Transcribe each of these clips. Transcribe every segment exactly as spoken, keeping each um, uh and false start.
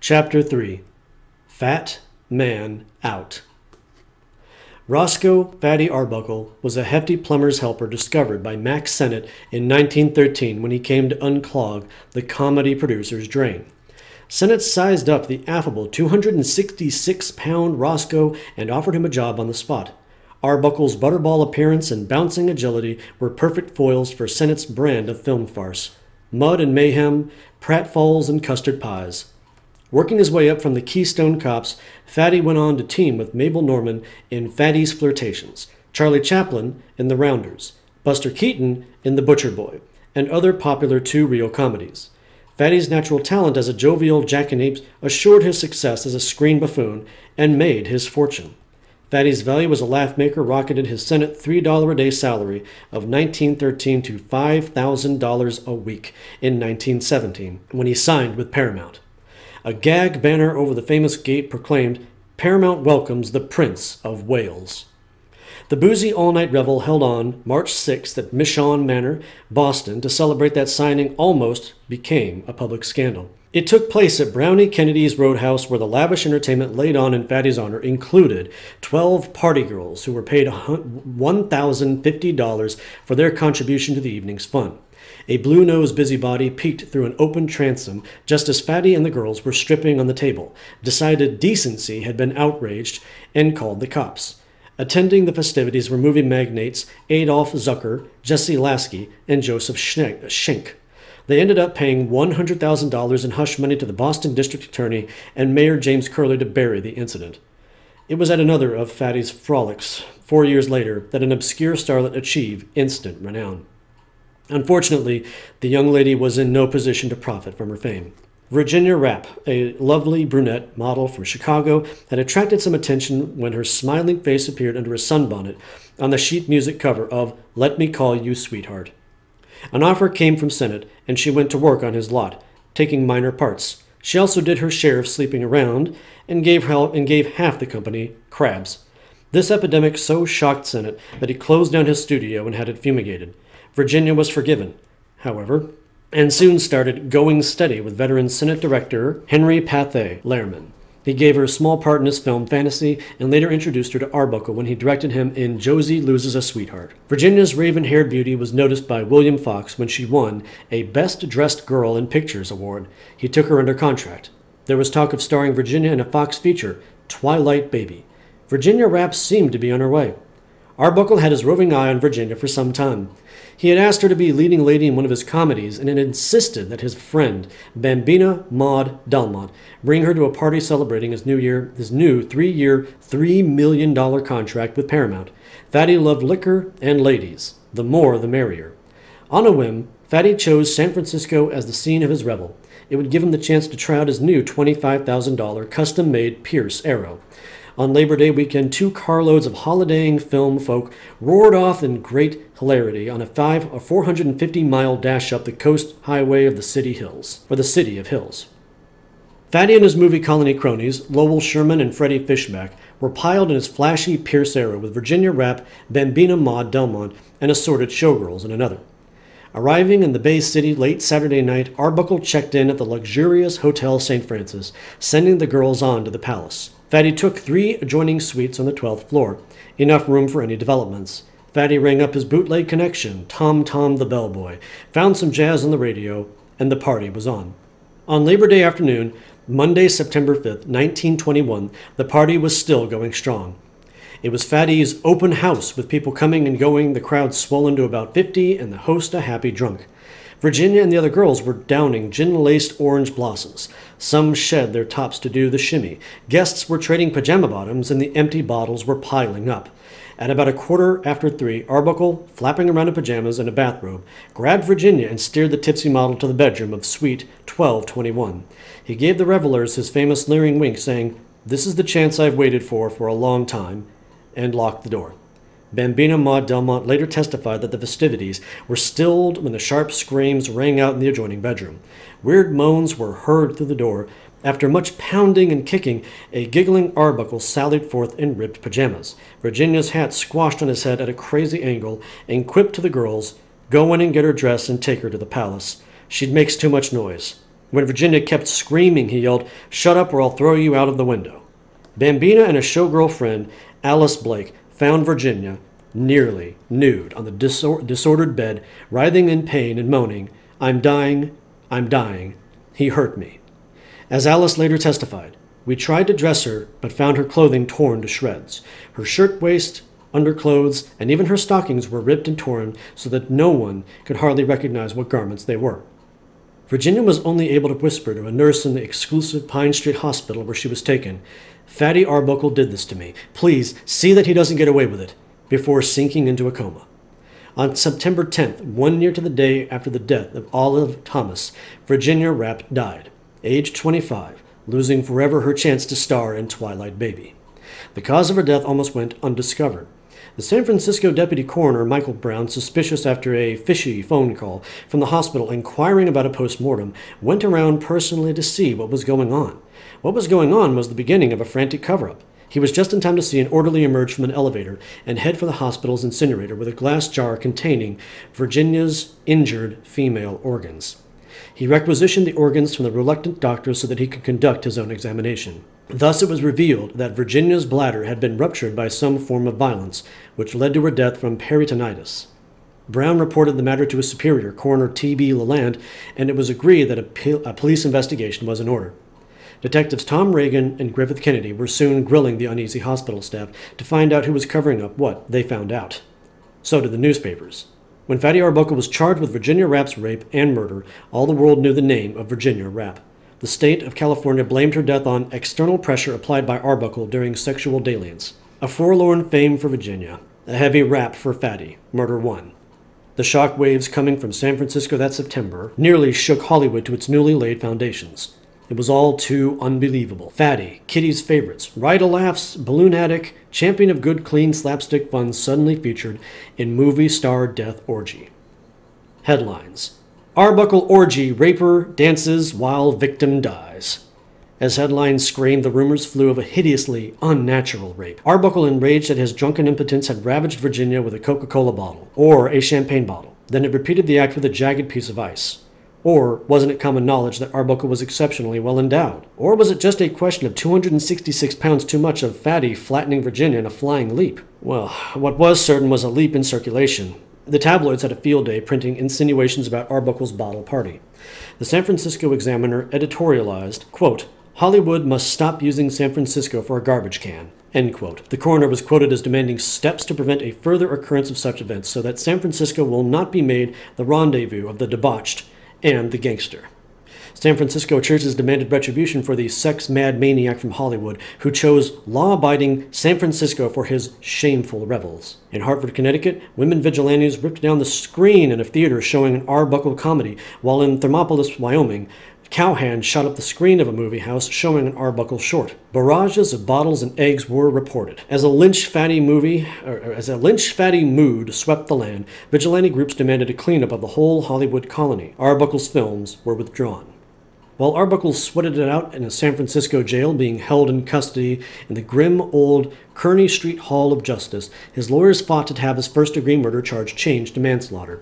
Chapter three. Fat Man Out. Roscoe Fatty Arbuckle was a hefty plumber's helper discovered by Mack Sennett in nineteen thirteen when he came to unclog the comedy producer's drain. Sennett sized up the affable two hundred sixty-six pound Roscoe and offered him a job on the spot. Arbuckle's butterball appearance and bouncing agility were perfect foils for Sennett's brand of film farce. Mud and mayhem, pratfalls and custard pies. Working his way up from the Keystone Cops, Fatty went on to team with Mabel Normand in Fatty's Flirtations, Charlie Chaplin in The Rounders, Buster Keaton in The Butcher Boy, and other popular two-reel comedies. Fatty's natural talent as a jovial jackanapes assured his success as a screen buffoon and made his fortune. Fatty's value as a laugh maker rocketed his Senate three dollars a day salary of nineteen thirteen to five thousand dollars a week in nineteen seventeen when he signed with Paramount. A gag banner over the famous gate proclaimed, "Paramount welcomes the Prince of Wales." The boozy all-night revel held on March sixth at Mishon Manor, Boston, to celebrate that signing almost became a public scandal. It took place at Brownie Kennedy's Roadhouse, where the lavish entertainment laid on in Fatty's honor included twelve party girls who were paid one thousand fifty dollars for their contribution to the evening's fun. A blue-nosed busybody peeked through an open transom just as Fatty and the girls were stripping on the table, decided decency had been outraged, and called the cops. Attending the festivities were movie magnates Adolph Zucker, Jesse Lasky, and Joseph Schenck. They ended up paying one hundred thousand dollars in hush money to the Boston District Attorney and Mayor James Curley to bury the incident. It was at another of Fatty's frolics, four years later, that an obscure starlet achieved instant renown. Unfortunately, the young lady was in no position to profit from her fame. Virginia Rappe, a lovely brunette model from Chicago, had attracted some attention when her smiling face appeared under a sunbonnet on the sheet music cover of Let Me Call You Sweetheart. An offer came from Sennett, and she went to work on his lot, taking minor parts. She also did her share of sleeping around and gave, help and gave half the company crabs. This epidemic so shocked Sennett that he closed down his studio and had it fumigated. Virginia was forgiven, however, and soon started going steady with veteran Senate director Henry Pathé Lehrman. He gave her a small part in his film Fantasy and later introduced her to Arbuckle when he directed him in Josie Loses a Sweetheart. Virginia's raven-haired beauty was noticed by William Fox when she won a Best Dressed Girl in Pictures award. He took her under contract. There was talk of starring Virginia in a Fox feature, Twilight Baby. Virginia Rappe seemed to be on her way. Arbuckle had his roving eye on Virginia for some time. He had asked her to be leading lady in one of his comedies and had insisted that his friend, Bambina Maude Delmont, bring her to a party celebrating his new year, his new three-year, three million dollars contract with Paramount. Fatty loved liquor and ladies. The more, the merrier. On a whim, Fatty chose San Francisco as the scene of his revel. It would give him the chance to try out his new twenty-five thousand dollar custom-made Pierce Arrow. On Labor Day weekend, two carloads of holidaying film folk roared off in great hilarity on a four hundred fifty mile dash up the coast highway of the city hills, or the city of hills. Fatty and his movie colony cronies, Lowell Sherman and Freddie Fishback, were piled in his flashy Pierce Arrow with Virginia Rappe, Bambina Maude Delmont, and assorted showgirls in another. Arriving in the Bay City late Saturday night, Arbuckle checked in at the luxurious Hotel Saint Francis, sending the girls on to the palace. Fatty took three adjoining suites on the twelfth floor, enough room for any developments. Fatty rang up his bootleg connection, Tom Tom the Bellboy, found some jazz on the radio, and the party was on. On Labor Day afternoon, Monday, September fifth, nineteen twenty-one, the party was still going strong. It was Fatty's open house, with people coming and going, the crowd swollen to about fifty, and the host a happy drunk. Virginia and the other girls were downing gin-laced orange blossoms. Some shed their tops to do the shimmy. Guests were trading pajama bottoms, and the empty bottles were piling up. At about a quarter after three, Arbuckle, flapping around in pajamas and a bathrobe, grabbed Virginia and steered the tipsy model to the bedroom of Suite twelve twenty-one. He gave the revelers his famous leering wink, saying, "This is the chance I've waited for for a long time," and locked the door. Bambina Maude Delmont later testified that the festivities were stilled when the sharp screams rang out in the adjoining bedroom. Weird moans were heard through the door. After much pounding and kicking, a giggling Arbuckle sallied forth in ripped pajamas, Virginia's hat squashed on his head at a crazy angle, and quipped to the girls, "Go in and get her dressed and take her to the palace. She makes too much noise." When Virginia kept screaming, he yelled, "Shut up or I'll throw you out of the window." Bambina and a showgirl friend, Alice Blake, found Virginia nearly nude on the disor disordered bed, writhing in pain and moaning, "I'm dying, I'm dying, he hurt me." As Alice later testified, "We tried to dress her, but found her clothing torn to shreds. Her shirtwaist, underclothes, and even her stockings were ripped and torn so that no one could hardly recognize what garments they were." Virginia was only able to whisper to a nurse in the exclusive Pine Street Hospital where she was taken, "Fatty Arbuckle did this to me. Please see that he doesn't get away with it," before sinking into a coma. On September tenth, one year to the day after the death of Olive Thomas, Virginia Rappe died, age twenty-five, losing forever her chance to star in Twilight Baby. The cause of her death almost went undiscovered. The San Francisco deputy coroner, Michael Brown, suspicious after a fishy phone call from the hospital inquiring about a post-mortem, went around personally to see what was going on. What was going on was the beginning of a frantic cover-up. He was just in time to see an orderly emerge from an elevator and head for the hospital's incinerator with a glass jar containing Virginia's injured female organs. He requisitioned the organs from the reluctant doctor so that he could conduct his own examination. Thus, it was revealed that Virginia's bladder had been ruptured by some form of violence, which led to her death from peritonitis. Brown reported the matter to his superior, Coroner T B Leland, and it was agreed that a, pol a police investigation was in order. Detectives Tom Reagan and Griffith Kennedy were soon grilling the uneasy hospital staff to find out who was covering up what they found out. So did the newspapers. When Fatty Arbuckle was charged with Virginia Rappe's rape and murder, all the world knew the name of Virginia Rappe. The state of California blamed her death on external pressure applied by Arbuckle during sexual dalliance. A forlorn fame for Virginia, a heavy rap for Fatty, murder one. The shock waves coming from San Francisco that September nearly shook Hollywood to its newly laid foundations. It was all too unbelievable. Fatty, Kitty's favorites, ride-a-laughs, balloon addict, champion of good, clean slapstick fun suddenly featured in movie star death orgy. Headlines: Arbuckle orgy, raper dances while victim dies. As headlines screamed, the rumors flew of a hideously unnatural rape. Arbuckle, enraged that his drunken impotence had ravaged Virginia with a Coca-Cola bottle, or a champagne bottle. Then it repeated the act with a jagged piece of ice. Or wasn't it common knowledge that Arbuckle was exceptionally well endowed? Or was it just a question of two hundred sixty-six pounds too much of Fatty flattening Virginia in a flying leap? Well, what was certain was a leap in circulation. The tabloids had a field day printing insinuations about Arbuckle's bottle party. The San Francisco Examiner editorialized, quote, "Hollywood must stop using San Francisco for a garbage can," end quote. The coroner was quoted as demanding steps to prevent a further occurrence of such events so that San Francisco will not be made the rendezvous of the debauched and the gangster. San Francisco churches demanded retribution for the sex-mad maniac from Hollywood who chose law-abiding San Francisco for his shameful revels. In Hartford, Connecticut, women vigilantes ripped down the screen in a theater showing an Arbuckle comedy, while in Thermopolis, Wyoming, cowhands shot up the screen of a movie house showing an Arbuckle short. Barrages of bottles and eggs were reported. As a lynch fatty movie, or as a lynch fatty mood swept the land, vigilante groups demanded a cleanup of the whole Hollywood colony. Arbuckle's films were withdrawn. While Arbuckle sweated it out in a San Francisco jail, being held in custody in the grim old Kearney Street Hall of Justice, his lawyers fought to have his first-degree murder charge changed to manslaughter.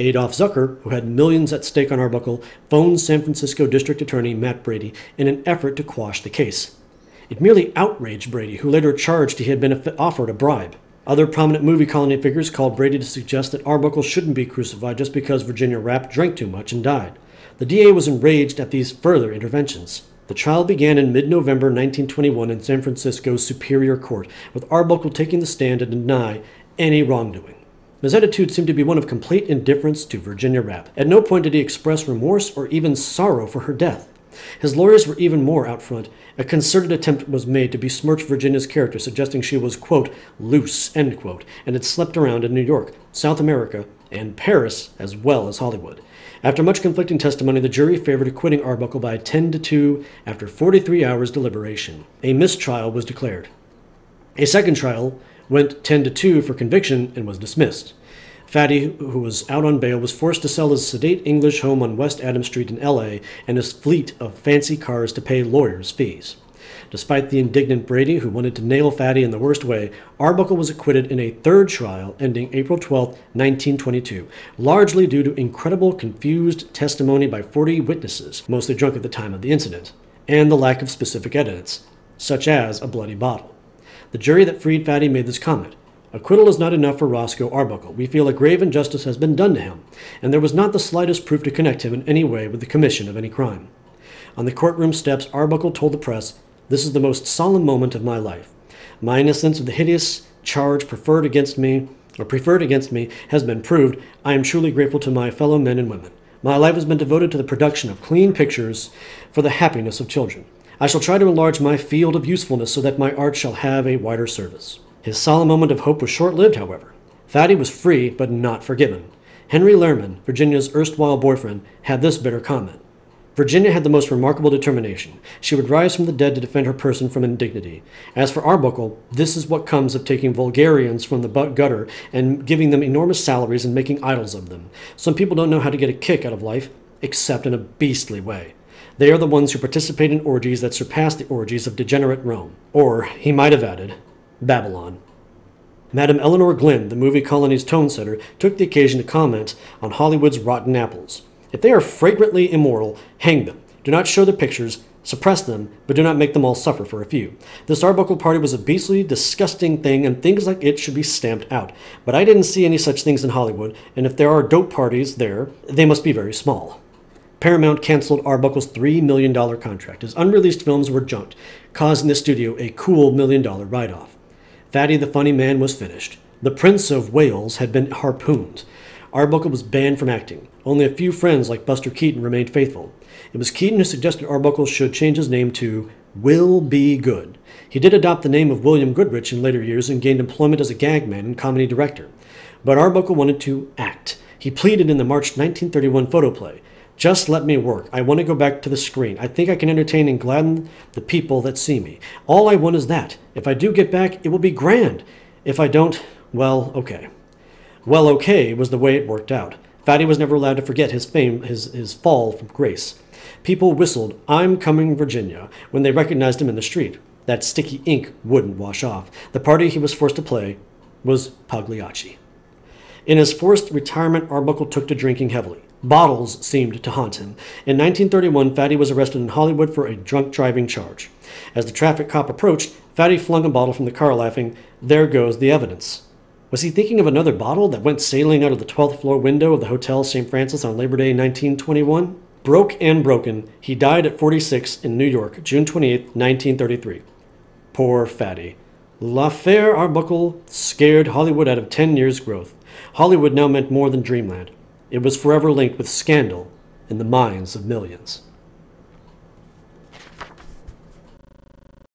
Adolph Zucker, who had millions at stake on Arbuckle, phoned San Francisco District Attorney Matt Brady in an effort to quash the case. It merely outraged Brady, who later charged he had been offered a bribe. Other prominent movie colony figures called Brady to suggest that Arbuckle shouldn't be crucified just because Virginia Rappe drank too much and died. The D A was enraged at these further interventions. The trial began in mid-November nineteen twenty-one in San Francisco's Superior Court, with Arbuckle taking the stand to deny any wrongdoing. His attitude seemed to be one of complete indifference to Virginia Rappe. At no point did he express remorse or even sorrow for her death. His lawyers were even more out front. A concerted attempt was made to besmirch Virginia's character, suggesting she was, quote, loose, end quote, and had slept around in New York, South America, and Paris, as well as Hollywood. After much conflicting testimony, the jury favored acquitting Arbuckle by ten to two after forty-three hours deliberation. A mistrial was declared. A second trial went ten to two for conviction and was dismissed. Fatty, who was out on bail, was forced to sell his sedate English home on West Adams Street in L A and his fleet of fancy cars to pay lawyers' fees. Despite the indignant Brady, who wanted to nail Fatty in the worst way, Arbuckle was acquitted in a third trial ending April twelfth, nineteen twenty-two, largely due to incredible, confused testimony by forty witnesses, mostly drunk at the time of the incident, and the lack of specific evidence, such as a bloody bottle. The jury that freed Fatty made this comment: "Acquittal is not enough for Roscoe Arbuckle. We feel a grave injustice has been done to him, and there was not the slightest proof to connect him in any way with the commission of any crime." On the courtroom steps, Arbuckle told the press, "This is the most solemn moment of my life. My innocence of the hideous charge preferred against me, or preferred against me, has been proved. I am truly grateful to my fellow men and women. My life has been devoted to the production of clean pictures for the happiness of children. I shall try to enlarge my field of usefulness so that my art shall have a wider service." His solemn moment of hope was short-lived, however. Fatty was free, but not forgiven. Henry Lehrman, Virginia's erstwhile boyfriend, had this bitter comment: "Virginia had the most remarkable determination. She would rise from the dead to defend her person from indignity. As for Arbuckle, this is what comes of taking vulgarians from the gutter and giving them enormous salaries and making idols of them. Some people don't know how to get a kick out of life, except in a beastly way. They are the ones who participate in orgies that surpass the orgies of degenerate Rome." Or, he might have added, Babylon. Madame Eleanor Glyn, the movie Colony's tone setter, took the occasion to comment on Hollywood's rotten apples. "If they are flagrantly immoral, hang them. Do not show the pictures, suppress them, but do not make them all suffer for a few. This Arbuckle party was a beastly, disgusting thing, and things like it should be stamped out. But I didn't see any such things in Hollywood, and if there are dope parties there, they must be very small." Paramount canceled Arbuckle's three million dollar contract. His unreleased films were junked, causing the studio a cool million dollar write-off. Fatty the Funny Man was finished. The Prince of Wales had been harpooned. Arbuckle was banned from acting. Only a few friends like Buster Keaton remained faithful. It was Keaton who suggested Arbuckle should change his name to Will Be Good. He did adopt the name of William Goodrich in later years and gained employment as a gag man and comedy director. But Arbuckle wanted to act. He pleaded in the March nineteen thirty-one photoplay, "Just let me work. I want to go back to the screen. I think I can entertain and gladden the people that see me. All I want is that. If I do get back, it will be grand. If I don't, well, okay." Well, okay was the way it worked out. Fatty was never allowed to forget his fame, his, his fall from grace. People whistled, "I'm coming, Virginia," when they recognized him in the street. That sticky ink wouldn't wash off. The party he was forced to play was Pagliacci. In his forced retirement, Arbuckle took to drinking heavily. Bottles seemed to haunt him. In nineteen thirty-one, Fatty was arrested in Hollywood for a drunk driving charge. As the traffic cop approached, Fatty flung a bottle from the car, laughing, "There goes the evidence." Was he thinking of another bottle that went sailing out of the twelfth floor window of the Hotel Saint Francis on Labor Day nineteen twenty-one? Broke and broken, he died at forty-six in New York, June twenty-eighth, nineteen thirty-three. Poor Fatty. L'Affaire Arbuckle scared Hollywood out of ten years' growth. Hollywood now meant more than dreamland. It was forever linked with scandal in the minds of millions.